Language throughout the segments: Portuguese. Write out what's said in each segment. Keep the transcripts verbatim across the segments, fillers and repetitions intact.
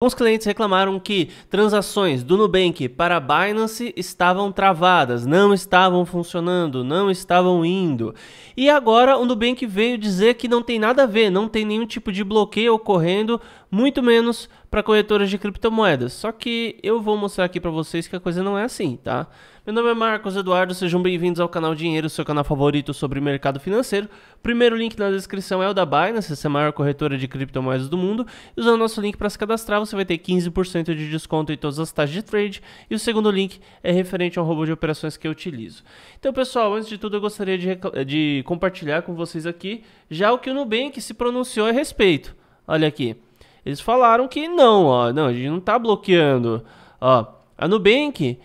Alguns clientes reclamaram que transações do Nubank para Binance estavam travadas, não estavam funcionando, não estavam indo. E agora o Nubank veio dizer que não tem nada a ver, não tem nenhum tipo de bloqueio ocorrendo, muito menos para corretoras de criptomoedas. Só que eu vou mostrar aqui para vocês que a coisa não é assim, tá? Meu nome é Marcos Eduardo, sejam bem-vindos ao canal Dinheiro, seu canal favorito sobre mercado financeiro. O primeiro link na descrição é o da Binance, essa é a maior corretora de criptomoedas do mundo. Usando o nosso link para se cadastrar, você vai ter quinze por cento de desconto em todas as taxas de trade, e o segundo link é referente ao robô de operações que eu utilizo. Então, pessoal, antes de tudo eu gostaria de, de compartilhar com vocês aqui já o que o Nubank se pronunciou a respeito. Olha aqui, eles falaram que não, ó, não, a gente não está bloqueando. Ó, a Nubank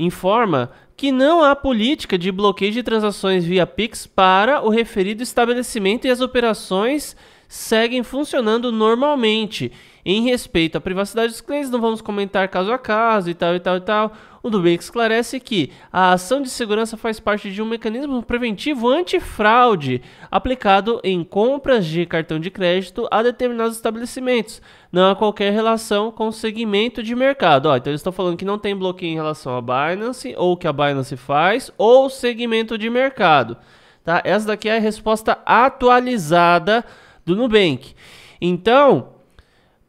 informa que não há política de bloqueio de transações via Pix para o referido estabelecimento e as operações seguem funcionando normalmente. Em respeito à privacidade dos clientes, não vamos comentar caso a caso e tal e tal e tal. O Nubank esclarece que a ação de segurança faz parte de um mecanismo preventivo antifraude aplicado em compras de cartão de crédito a determinados estabelecimentos. Não há qualquer relação com o segmento de mercado. Ó, então eles estão falando que não tem bloqueio em relação à Binance, ou que a Binance faz, ou segmento de mercado. Tá? Essa daqui é a resposta atualizada do Nubank. Então,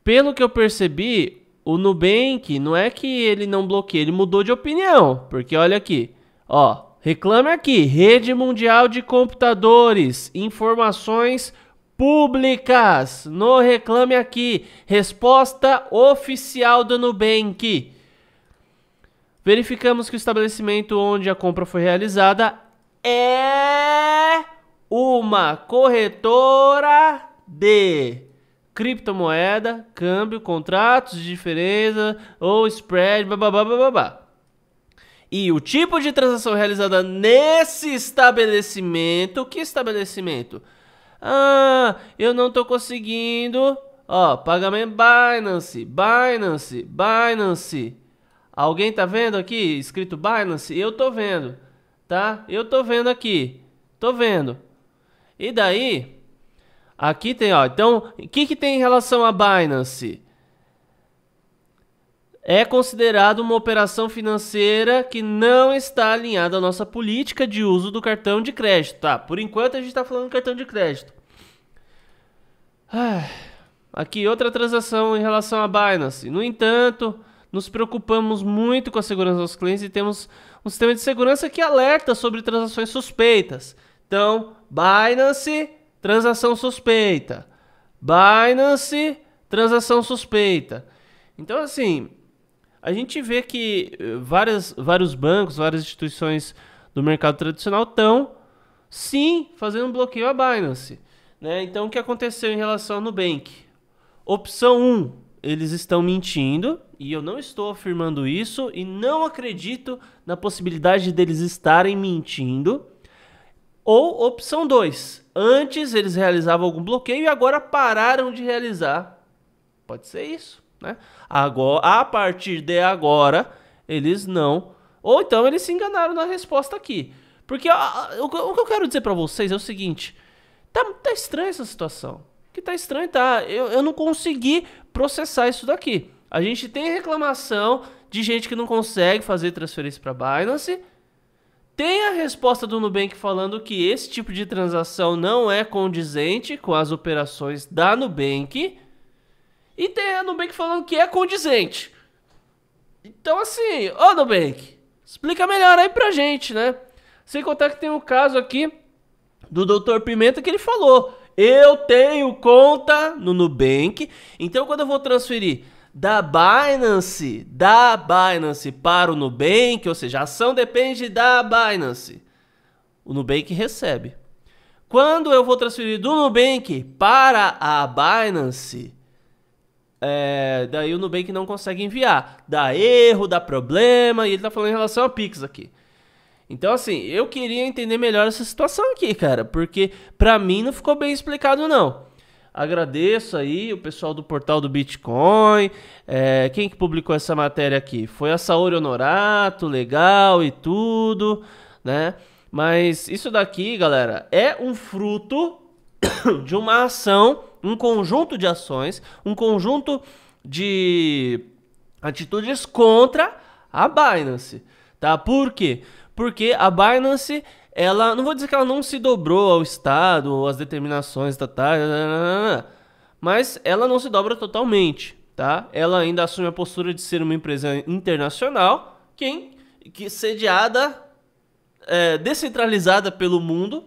pelo que eu percebi, o Nubank não é que ele não bloqueia, ele mudou de opinião, porque olha aqui, ó, reclame aqui, rede mundial de computadores, informações públicas, no reclame aqui, resposta oficial do Nubank. Verificamos que o estabelecimento onde a compra foi realizada é uma corretora de criptomoeda, câmbio, contratos de diferença ou spread, bababá, bababá. E o tipo de transação realizada nesse estabelecimento, que estabelecimento? Ah, eu não tô conseguindo, ó, pagamento Binance, Binance, Binance. Alguém tá vendo aqui escrito Binance? Eu tô vendo, tá? Eu tô vendo aqui, tô vendo. E daí, aqui tem, ó, então, o que que tem em relação à Binance? É considerado uma operação financeira que não está alinhada à nossa política de uso do cartão de crédito, tá? Por enquanto a gente tá falando de cartão de crédito. Ah, aqui, outra transação em relação à Binance. No entanto, nos preocupamos muito com a segurança dos clientes e temos um sistema de segurança que alerta sobre transações suspeitas. Então, Binance, transação suspeita. Binance, transação suspeita. Então, assim, a gente vê que várias, vários bancos, várias instituições do mercado tradicional estão, sim, fazendo um bloqueio à Binance, né? Então, o que aconteceu em relação ao Nubank? Opção um, eles estão mentindo, e eu não estou afirmando isso, e não acredito na possibilidade deles estarem mentindo. Ou opção dois, antes eles realizavam algum bloqueio e agora pararam de realizar. Pode ser isso, né? Agora, a partir de agora, eles não. Ou então eles se enganaram na resposta aqui. Porque a, o, o que eu quero dizer para vocês é o seguinte. Tá, tá estranha essa situação. Que tá estranho, tá? Eu, eu não consegui processar isso daqui. A gente tem reclamação de gente que não consegue fazer transferência para Binance. Tem a resposta do Nubank falando que esse tipo de transação não é condizente com as operações da Nubank. E tem a Nubank falando que é condizente. Então, assim, ô Nubank, explica melhor aí pra gente, né? Sem contar que tem um caso aqui do doutor Pimenta que ele falou: eu tenho conta no Nubank, então quando eu vou transferir da Binance, da Binance para o Nubank, ou seja, a ação depende da Binance, o Nubank recebe. Quando eu vou transferir do Nubank para a Binance, é, daí o Nubank não consegue enviar, dá erro, dá problema, e ele tá falando em relação a Pix aqui. Então, assim, eu queria entender melhor essa situação aqui, cara, porque pra mim não ficou bem explicado, não. Agradeço aí o pessoal do Portal do Bitcoin, é, quem que publicou essa matéria aqui? Foi a Saul Honorato, legal e tudo, né? Mas isso daqui, galera, é um fruto de uma ação, um conjunto de ações, um conjunto de atitudes contra a Binance, tá? Por quê? Porque a Binance, ela, não vou dizer que ela não se dobrou ao Estado ou às determinações estatais, mas ela não se dobra totalmente, tá? Ela ainda assume a postura de ser uma empresa internacional, quem que sediada, é, descentralizada pelo mundo,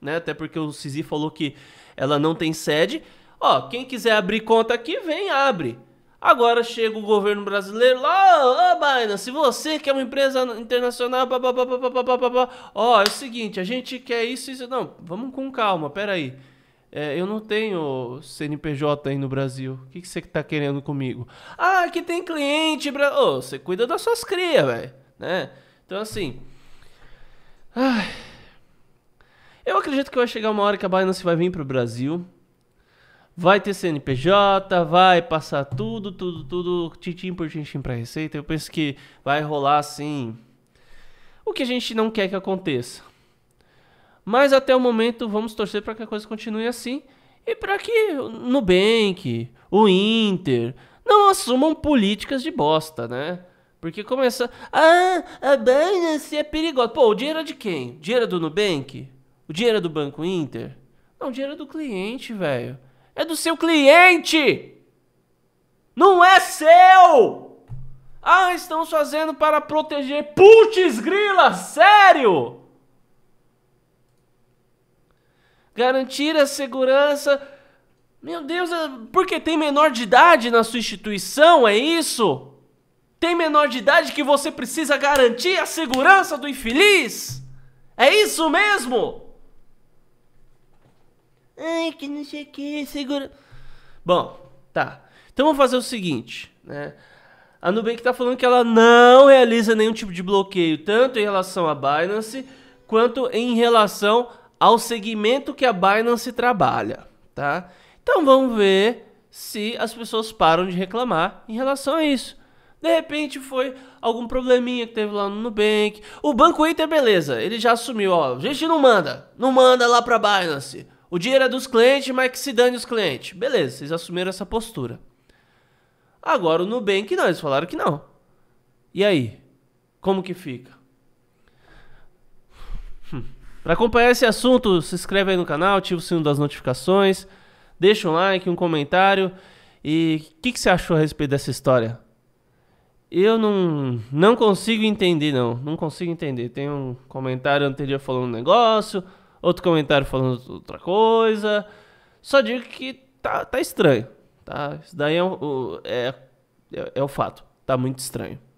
né? Até porque o Cisi falou que ela não tem sede. Ó, quem quiser abrir conta aqui, vem, abre. Agora chega o governo brasileiro lá, ô, oh, Binance, você que é uma empresa internacional, ó, oh, é o seguinte, a gente quer isso, isso. Não, vamos com calma, peraí. É, eu não tenho C N P J aí no Brasil. O que, que você tá querendo comigo? Ah, aqui tem cliente. Ô, oh, você cuida das suas cria, velho, né? Então, assim... Ai, eu acredito que vai chegar uma hora que a Binance vai vir pro Brasil. Vai ter C N P J, vai passar tudo, tudo, tudo, tintim por tintim pra Receita. Eu penso que vai rolar, assim, o que a gente não quer que aconteça. Mas até o momento vamos torcer para que a coisa continue assim e para que o Nubank, o Inter, não assumam políticas de bosta, né? Porque começa... Ah, a Binance é perigosa. Pô, o dinheiro é de quem? O dinheiro é do Nubank? O dinheiro é do Banco Inter? Não, o dinheiro é do cliente, velho. É do seu cliente! Não é seu! Ah, estamos fazendo para proteger... Putz, grila, sério! Garantir a segurança... Meu Deus, porque tem menor de idade na sua instituição, é isso? Tem menor de idade que você precisa garantir a segurança do infeliz? É isso mesmo? Ai, que não sei o que, segurança... Bom, tá. Então vamos fazer o seguinte, né? A Nubank tá falando que ela não realiza nenhum tipo de bloqueio, tanto em relação à Binance, quanto em relação... ao segmento que a Binance trabalha, tá? Então vamos ver se as pessoas param de reclamar em relação a isso. De repente foi algum probleminha que teve lá no Nubank. O Banco Inter, beleza, ele já assumiu, ó, a gente não manda, não manda lá pra Binance. O dinheiro é dos clientes, mas que se dane os clientes. Beleza, vocês assumiram essa postura. Agora o Nubank não, eles falaram que não. E aí? Como que fica? Hum. Para acompanhar esse assunto, se inscreve aí no canal, ativa o sino das notificações, deixa um like, um comentário. E o que, que você achou a respeito dessa história? Eu não, não consigo entender, não. Não consigo entender. Tem um comentário anterior falando um negócio, outro comentário falando outra coisa. Só digo que tá, tá estranho, tá? Isso daí é, é, é, é o fato. Tá muito estranho.